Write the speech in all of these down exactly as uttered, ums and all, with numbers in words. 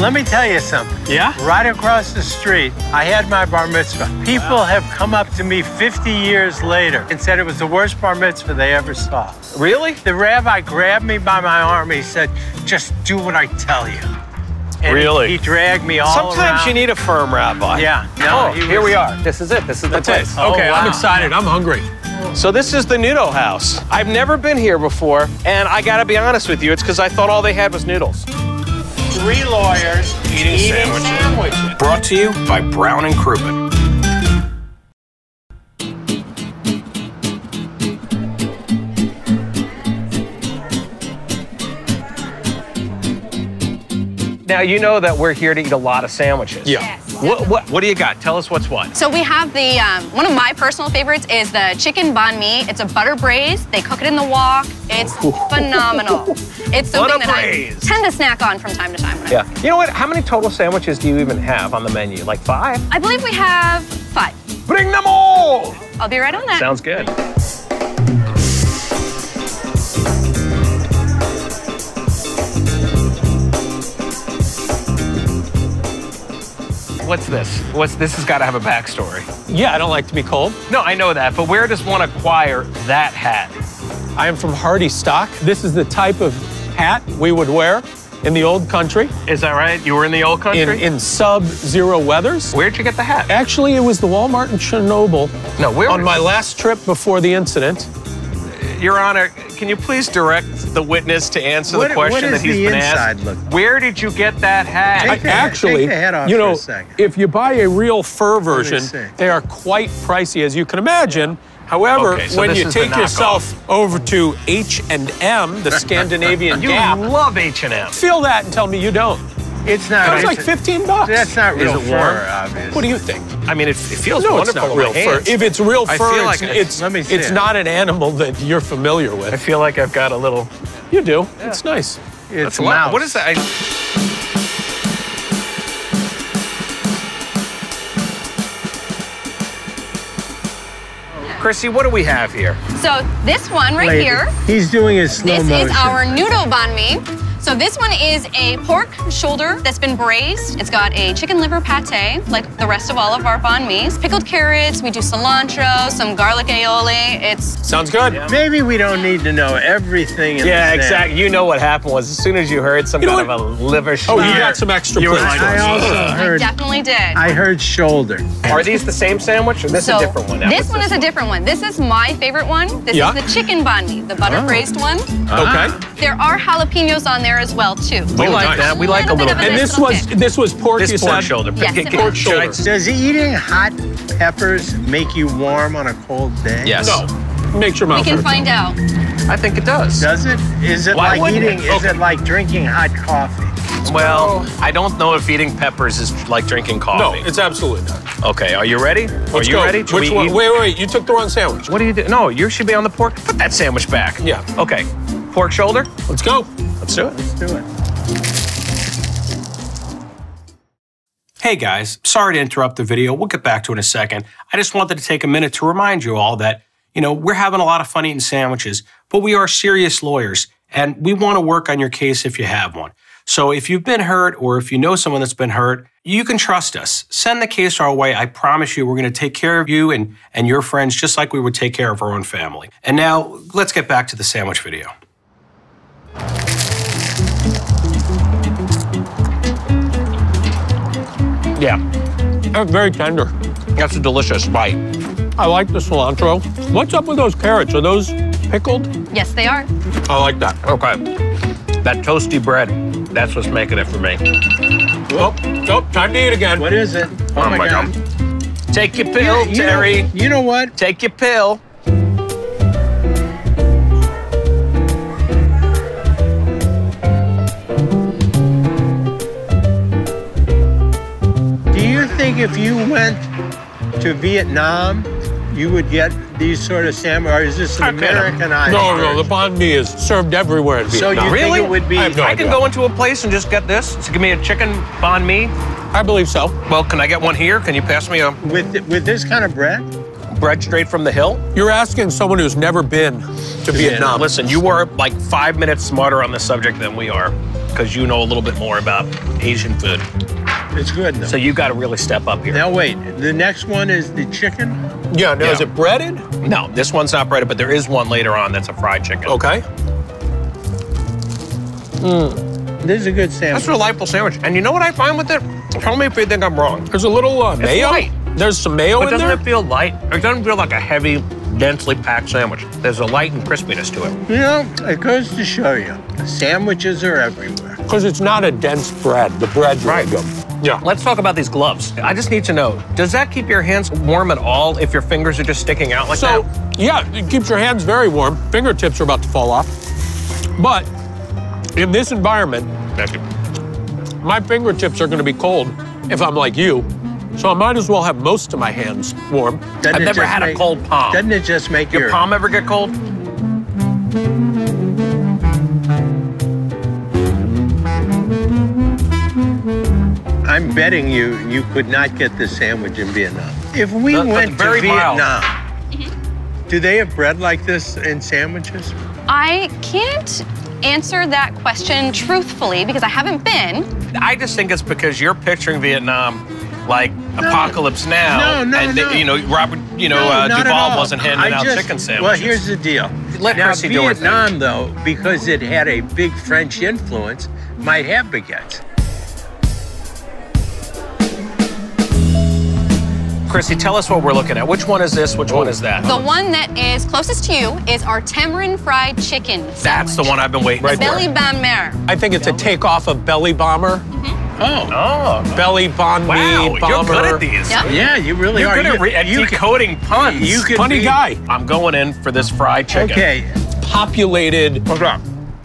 Let me tell you something. Yeah? Right across the street, I had my bar mitzvah. People wow. have come up to me fifty years later and said it was the worst bar mitzvah they ever saw. Really? The rabbi grabbed me by my arm. He said, just do what I tell you. And really? He, he dragged me all Sometimes around. You need a firm rabbi. Yeah. No, oh, he was, here we are. This is it. This is the That's place. It. Oh, okay, wow. I'm excited. I'm hungry. So this is the Nudo House. I've never been here before, and I gotta be honest with you, it's because I thought all they had was noodles. Three lawyers eating, eating sandwiches. sandwiches. Brought to you by Brown and Crouppen. Now, you know that we're here to eat a lot of sandwiches. Yeah. Yes. What, what, what do you got? Tell us what's what. So we have the, um, one of my personal favorites is the chicken banh mi. It's a butter braised. They cook it in the wok. It's phenomenal. It's something that braised. I tend to snack on from time to time. When yeah. I you know what? How many total sandwiches do you even have on the menu? Like five? I believe we have five. Bring them all! I'll be right on that. Sounds good. What's this? What's this has got to have a backstory. Yeah, I don't like to be cold. No, I know that, but where does one acquire that hat? I am from Hardy stock. This is the type of hat we would wear in the old country. Is that right? You were in the old country? In, in sub-zero weathers. Where'd you get the hat? Actually, it was the Walmart in Chernobyl. No, where? On my last trip before the incident. Your Honor, can you please direct the witness to answer what, the question that he's been asked? Look? Where did you get that hat? Take I, the, actually, take the hat off you know, for a if you buy a real fur version, they are quite pricey, as you can imagine. However, okay, so when you take yourself over to H and M, the Scandinavian you Gap, you love H and M. Feel that and tell me you don't. It's not. That was like fifteen bucks. That's not real fur, warm? Obviously. What do you think? I mean, it, it feels no, wonderful. It's not real fur. If it's real fur, it's, like it's, let me see it's it. not an animal that you're familiar with. I feel like I've got a little. You do. Yeah. It's nice. It's loud. What is that? I... Chrissy, what do we have here? So this one right Lady. here. He's doing his slow motion. This is our Nudo Banh Mi. So this one is a pork shoulder that's been braised. It's got a chicken liver pate, like the rest of all of our banh mi's. Pickled carrots, we do cilantro, some garlic aioli. It's Sounds good. Yeah. Maybe we don't need to know everything in Yeah, exactly. You know what happened was as soon as you heard some you kind of a liver shoulder. Oh, you got some extra plates. I, I also uh, heard. I definitely did. I heard shoulder. Are these the same sandwich or this so, a different one? Now, this one is this a different one. This is my favorite one. This yeah. is the chicken banh mi, the butter oh. braised one. Okay. There are jalapenos on there as well too. We oh, like nice. that. We like a little. Bit. A and this was kick. this was pork. This you pork said? shoulder. Yes, Get, pork shoulder. Does eating hot peppers make you warm on a cold day? Yes. No. Make your mouth. We can hurt. find out. I think it does. Does it? Is it Why like eating? It? Okay. Is it like drinking hot coffee? Well, I don't know if eating peppers is like drinking coffee. No, it's absolutely not. Okay, are you ready? Let's are you go. ready? Which one? Eat? Wait, wait, you took the wrong sandwich. What do you do? No, you should be on the pork. Put that sandwich back. Yeah. Okay, pork shoulder. Let's go. Let's do it. Let's do it. Hey guys, sorry to interrupt the video. We'll get back to it in a second. I just wanted to take a minute to remind you all that, you know, we're having a lot of fun eating sandwiches, but we are serious lawyers, and we want to work on your case if you have one. So if you've been hurt or if you know someone that's been hurt, you can trust us. Send the case our way. I promise you we're going to take care of you and, and your friends just like we would take care of our own family. And now let's get back to the sandwich video. Yeah, that's very tender. That's a delicious bite. I like the cilantro. What's up with those carrots? Are those pickled? Yes, they are. I like that. Okay. That toasty bread. That's what's making it for me. Oh, oh, time to eat again. What is it? Oh, oh my, my God. God. Take your pill, you, you Terry. Know, you know what? Take your pill. Do you think if you went to Vietnam, you would get these sort of sandwiches, or is this an Americanized? No, no, the banh mi is served everywhere in Vietnam. So you really? think it would be? I, no I can go into a place and just get this. So give me a chicken banh mi. I believe so. Well, can I get one here? Can you pass me a? With with this kind of bread? Bread straight from the hill? You're asking someone who's never been to Vietnam. Vietnam. Listen, you are like five minutes smarter on the subject than we are. because you know a little bit more about Asian food. It's good, though. So you got to really step up here. Now, wait. The next one is the chicken? Yeah. Now, yeah. Is it breaded? No, this one's not breaded, but there is one later on that's a fried chicken. Okay. Mm. This is a good sandwich. That's a delightful sandwich. And you know what I find with it? Tell me if you think I'm wrong. There's a little uh, mayo. Light. There's some mayo but in there. But doesn't it feel light? It doesn't feel like a heavy, densely packed sandwich. There's a light and crispiness to it. You know, it goes to show you, sandwiches are everywhere. Because it's not a dense bread. The bread's right. Yeah. Let's talk about these gloves. I just need to know, does that keep your hands warm at all if your fingers are just sticking out like so, that? So, yeah, it keeps your hands very warm. Fingertips are about to fall off. But in this environment, my fingertips are going to be cold if I'm like you. So I might as well have most of my hands warm. Doesn't I've never had make, a cold palm. Doesn't it just make your... Your palm ever get cold? I'm betting you you could not get this sandwich in Vietnam. If we that's, went that's to Vietnam, mild. Do they have bread like this in sandwiches? I can't answer that question truthfully because I haven't been. I just think it's because you're picturing Vietnam like no. Apocalypse Now, no, no, and no. They, you know Robert, you know no, uh, Duval wasn't handing I out just, chicken sandwiches. Well, here's the deal. Let now Vietnam, though, because it had a big French influence, might have baguettes. Chrissy, tell us what we're looking at. Which one is this? Which oh. one is that? The one that is closest to you is our tamarind fried chicken sandwich. That's the one I've been waiting right for. Belly bomber. I think it's belly. a takeoff of belly bomber. Mm-hmm. Oh. oh, belly, Banh Mi, wow, bomber. You're good at these. Yep. Yeah, you really you're are. Good you, at you decoding can, puns. You Funny be, guy. I'm going in for this fried chicken. Okay. It's populated. Okay.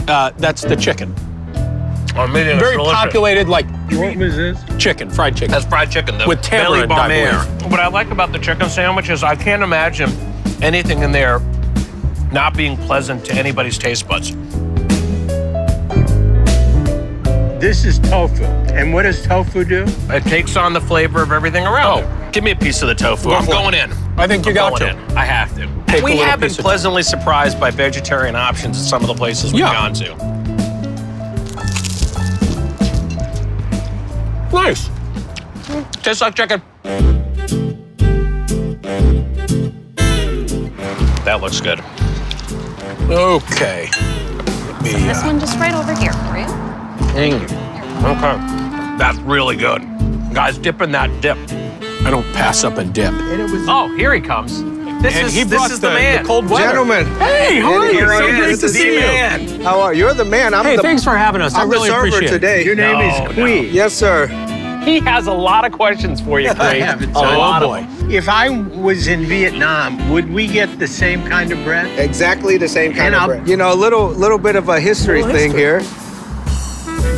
Uh, that's the chicken. I'm eating Very delicious. populated, like. What was this? Chicken, fried chicken. That's fried chicken, though. With tamarind Banh Mi. What I like about the chicken sandwich is I can't imagine anything in there not being pleasant to anybody's taste buds. This is tofu. And what does tofu do? It takes on the flavor of everything around. Oh. Give me a piece of the tofu. Go I'm for going it. in. I think you I'm got to. In. I have to. Take we have been pleasantly surprised by vegetarian options at some of the places we've yeah. gone to. Nice. Tastes like chicken. That looks good. Okay. Let me, so this uh, one just right over here for you. Thank you. Okay. That's really good. Guys, dip in that dip. I don't pass up a dip. And it was oh, here he comes. This and is, he this is the, the man. The cold weather. Gentlemen. Hey, how are you? So great to see you. How are you? You're the man. I'm hey, the, thanks for having us. I'm I really the server appreciate today. It. Your name no, is Kui. No. Yes, sir. He has a lot of questions for you, Kui. oh, oh, boy. If I was in Vietnam, would we get the same kind of bread? Exactly the same kind and of I'll, bread. You know, a little, little bit of a history thing history. here.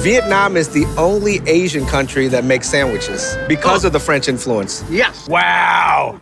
Vietnam is the only Asian country that makes sandwiches because oh. of the French influence. Yes. Wow.